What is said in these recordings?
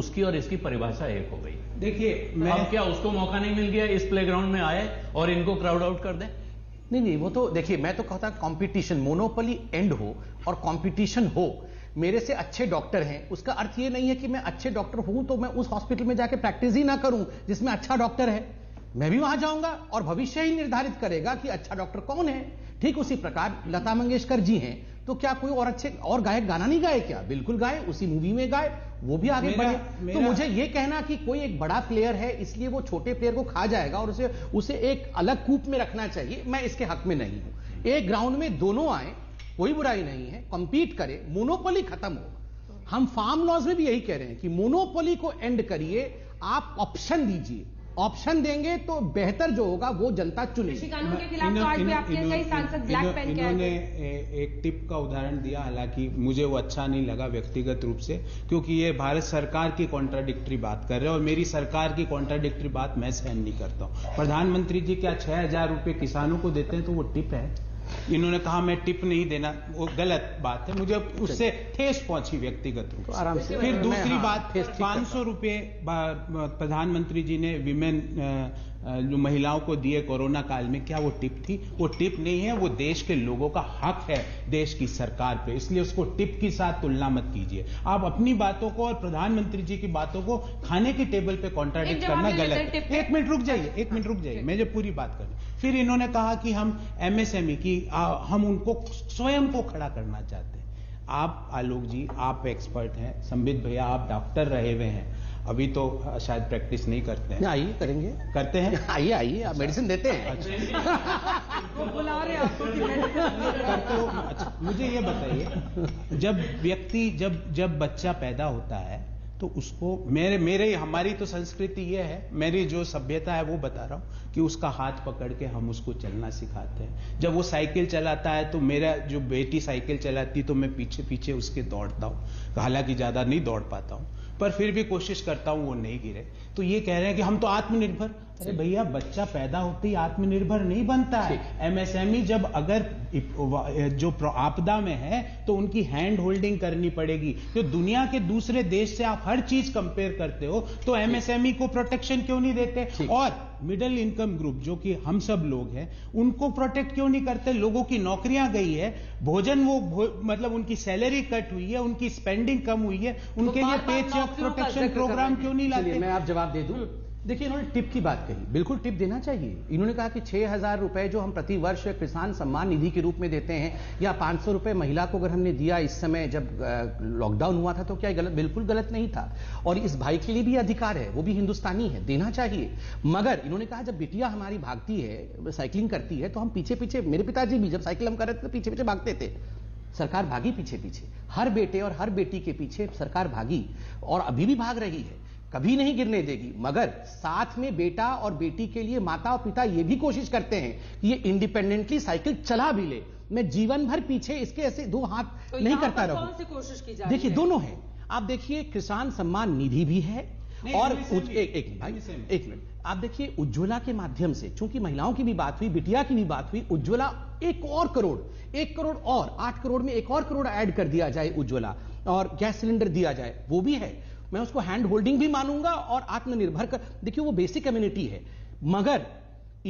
उसकी और इसकी परिभाषा एक हो गई। देखिए मैं क्या उसको मौका नहीं मिल गया इस प्लेग्राउंड में आए और इनको क्राउड आउट कर दें? नहीं नहीं, वो तो देखिए मैं तो कहता कंपटीशन, मोनोपोली एंड हो और कंपटीशन हो। मेरे से अच्छे डॉक्टर हैं उसका अर्थ ये नहीं है कि मैं अच्छे डॉक्टर हूं तो मैं उस हॉस्पिटल में जाके प्रैक्टिस ही ना करूं जिसमें अच्छा डॉक्टर है। मैं भी वहां जाऊंगा और भविष्य ही निर्धारित करेगा कि अच्छा डॉक्टर कौन है। ठीक उसी प्रकार लता मंगेशकर जी हैं तो क्या कोई और अच्छे और गायक गाना नहीं गाए? क्या बिल्कुल गाए, उसी मूवी में गाए, वो भी आगे बढ़े। तो मुझे ये कहना कि कोई एक बड़ा प्लेयर है इसलिए वो छोटे प्लेयर को खा जाएगा और उसे एक अलग कूप में रखना चाहिए, मैं इसके हक में नहीं हूं। एक ग्राउंड में दोनों आए, कोई बुराई नहीं है, कंपीट करें, मोनोपोली खत्म हो। हम फार्म लॉज में भी यही कह रहे हैं कि मोनोपोली को एंड करिए, आप ऑप्शन दीजिए, ऑप्शन देंगे तो बेहतर जो होगा वो जनता चुनेगी। कानून के खिलाफ कार्ड पे आपके कई सांसद ब्लैक पेन के इन्होंने एक टिप का उदाहरण दिया, हालांकि मुझे वो अच्छा नहीं लगा व्यक्तिगत रूप से, क्योंकि ये भारत सरकार की कॉन्ट्राडिक्टरी बात कर रहे हैं और मेरी सरकार की कॉन्ट्राडिक्टरी बात मैं सहन नहीं करता हूँ। प्रधानमंत्री जी क्या 6,000 रुपये किसानों को देते हैं तो वो टिप है? इन्होंने कहा मैं टिप नहीं देना, वो गलत बात है, मुझे उससे ठेस पहुंची व्यक्तिगत रूप से। फिर दूसरी बात, 500 रुपये प्रधानमंत्री जी ने विमेन जो महिलाओं को दिए कोरोना काल में, क्या वो टिप थी? वो टिप नहीं है, वो देश के लोगों का हक है देश की सरकार पे, इसलिए उसको टिप के साथ तुलना मत कीजिए। आप अपनी बातों को और प्रधानमंत्री जी की बातों को खाने के टेबल पे कॉन्ट्राडिक्ट करना गलत है। एक मिनट रुक जाइए, मैं जो पूरी बात कर रहा हूं। फिर इन्होंने कहा कि हम MSME की हम उनको स्वयं को खड़ा करना चाहते हैं। आप आलोक जी आप एक्सपर्ट हैं, संबित भैया आप डॉक्टर रहे हुए हैं, अभी तो शायद प्रैक्टिस नहीं करते हैं। आइए करेंगे, करते हैं, आइए आप मेडिसिन देते हैं, वो बुला रहे हैं आपको करते हो। अच्छा मुझे ये बताइए, जब बच्चा पैदा होता है तो उसको हमारी तो संस्कृति ये है, मेरी जो सभ्यता है वो बता रहा हूँ कि उसका हाथ पकड़ के हम उसको चलना सिखाते हैं। जब वो साइकिल चलाता है तो मेरा जो बेटी साइकिल चलाती तो मैं पीछे पीछे उसके दौड़ता हूँ, हालांकि ज़्यादा नहीं दौड़ पाता हूँ पर फिर भी कोशिश करता हूं वो नहीं गिरे। तो ये कह रहे हैं कि हम तो आत्मनिर्भर, अरे भैया बच्चा पैदा होते ही आत्मनिर्भर नहीं बनता है। MSME जब अगर जो आपदा में है तो उनकी हैंड होल्डिंग करनी पड़ेगी। तो दुनिया के दूसरे देश से आप हर चीज कंपेयर करते हो तो MSME को प्रोटेक्शन क्यों नहीं देते और मिडिल इनकम ग्रुप जो कि हम सब लोग हैं उनको प्रोटेक्ट क्यों नहीं करते? लोगों की नौकरियां गई है, भोजन वो मतलब उनकी सैलरी कट हुई है, उनकी स्पेंडिंग कम हुई है, उनके लिए पे चेक प्रोटेक्शन प्रोग्राम क्यों नहीं लाते? मैं आप जवाब दे दूं। देखिए इन्होंने टिप की बात कही, बिल्कुल टिप देना चाहिए। इन्होंने कहा कि 6,000 रुपए जो हम प्रति वर्ष किसान सम्मान निधि के रूप में देते हैं या 500 रुपए महिला को अगर हमने दिया इस समय जब लॉकडाउन हुआ था तो क्या गलत? बिल्कुल गलत नहीं था और इस भाई के लिए भी अधिकार है, वो भी हिंदुस्तानी है, देना चाहिए। मगर इन्होंने कहा जब बिटिया हमारी भागती है, साइकिलिंग करती है तो हम पीछे पीछे, मेरे पिताजी भी जब साइकिल हम कर रहे थे तो पीछे पीछे भागते थे, सरकार भागी पीछे पीछे, हर बेटे और हर बेटी के पीछे सरकार भागी और अभी भी भाग रही है, कभी नहीं गिरने देगी। मगर साथ में बेटा और बेटी के लिए माता और पिता ये भी कोशिश करते हैं कि ये इंडिपेंडेंटली साइकिल चला भी ले, मैं जीवन भर पीछे इसके ऐसे दो हाथ तो नहीं करता रहूं। कौन सी कोशिश की जा रही है? देखिए दोनों हैं, आप देखिए किसान सम्मान निधि भी है और एक मिनट आप देखिए उज्ज्वला के माध्यम से, चूंकि महिलाओं की भी बात हुई, बिटिया की भी बात हुई, उज्ज्वला 1 करोड़ और 8 करोड़ में 1 और करोड़ ऐड कर दिया जाए उज्ज्वला, और गैस सिलेंडर दिया जाए, वो भी है, मैं उसको हैंड होल्डिंग भी मानूंगा और आत्मनिर्भर कर। देखिए वो बेसिक कम्युनिटी है मगर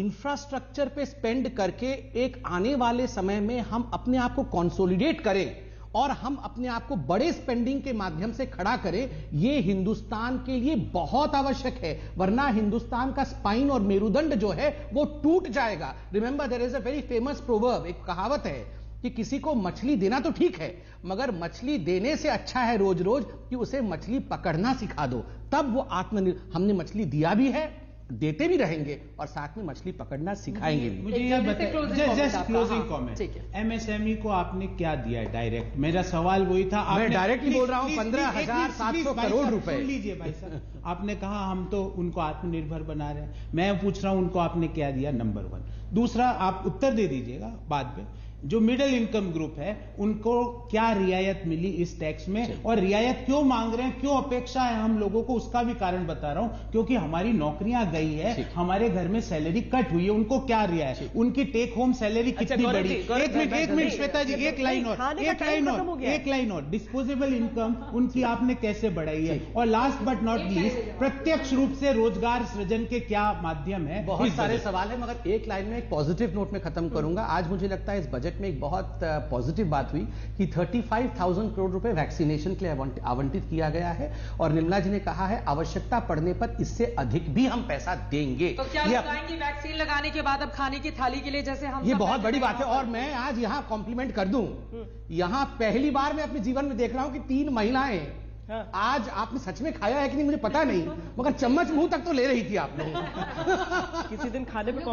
इंफ्रास्ट्रक्चर पे स्पेंड करके एक आने वाले समय में हम अपने आप को कंसोलिडेट करें और हम अपने आप को बड़े स्पेंडिंग के माध्यम से खड़ा करें, ये हिंदुस्तान के लिए बहुत आवश्यक है, वरना हिंदुस्तान का स्पाइन और मेरुदंड जो है वो टूट जाएगा। Remember there is a very famous proverb, एक कहावत है कि किसी को मछली देना तो ठीक है मगर मछली देने से अच्छा है रोज रोज कि उसे मछली पकड़ना सिखा दो, तब वो आत्मनिर्भर। हमने मछली दिया भी है, देते भी रहेंगे और साथ में मछली पकड़ना सिखाएंगे भी। मुझे ये बताइए, जस्ट क्लोजिंग कॉमेंट, MSME को आपने क्या दिया है? डायरेक्ट मेरा सवाल वही था, मैं डायरेक्टली बोल रहा हूं 15,700 करोड़ रुपए। सुन लीजिए भाई साहब, आपने कहा हम तो उनको आत्मनिर्भर बना रहे हैं, मैं पूछ रहा हूं उनको आपने क्या दिया? नंबर 1। दूसरा आप उत्तर दे दीजिएगा बाद में, जो मिडिल इनकम ग्रुप है उनको क्या रियायत मिली इस टैक्स में, और रियायत क्यों मांग रहे हैं, क्यों अपेक्षा है हम लोगों को, उसका भी कारण बता रहा हूं, क्योंकि हमारी नौकरियां गई है, हमारे घर में सैलरी कट हुई है, उनको क्या रियायत, उनकी टेक होम सैलरी कितनी बढ़ी। एक मिनट श्वेता जी, एक लाइन और डिस्पोजेबल इनकम उनकी आपने कैसे बढ़ाई है, और लास्ट बट नॉट लीस्ट प्रत्यक्ष रूप से रोजगार सृजन के क्या माध्यम है। बहुत सारे सवाल है मगर एक लाइन में एक पॉजिटिव नोट में खत्म करूंगा। आज मुझे लगता है इस बजट में एक बहुत पॉजिटिव बात हुई कि 35,000 करोड़ रुपए वैक्सीनेशन के लिए आवंटित किया गया है, और निर्मला जी ने कहा है आवश्यकता पड़ने पर इससे अधिक भी हम पैसा देंगे। तो क्या बताएंगे वैक्सीन लगाने के बाद अब खाने की थाली के लिए जैसे हम, ये बहुत बड़ी बात है। और मैं आज यहां कॉम्प्लीमेंट कर दूं, यहां पहली बार मैं अपने जीवन में देख रहा हूं कि 3 महिलाएं, आज आपने सच में खाया है कि नहीं मुझे पता नहीं, मगर चम्मच मुंह तक तो ले रही थी आप लोग। किसी दिन खाने में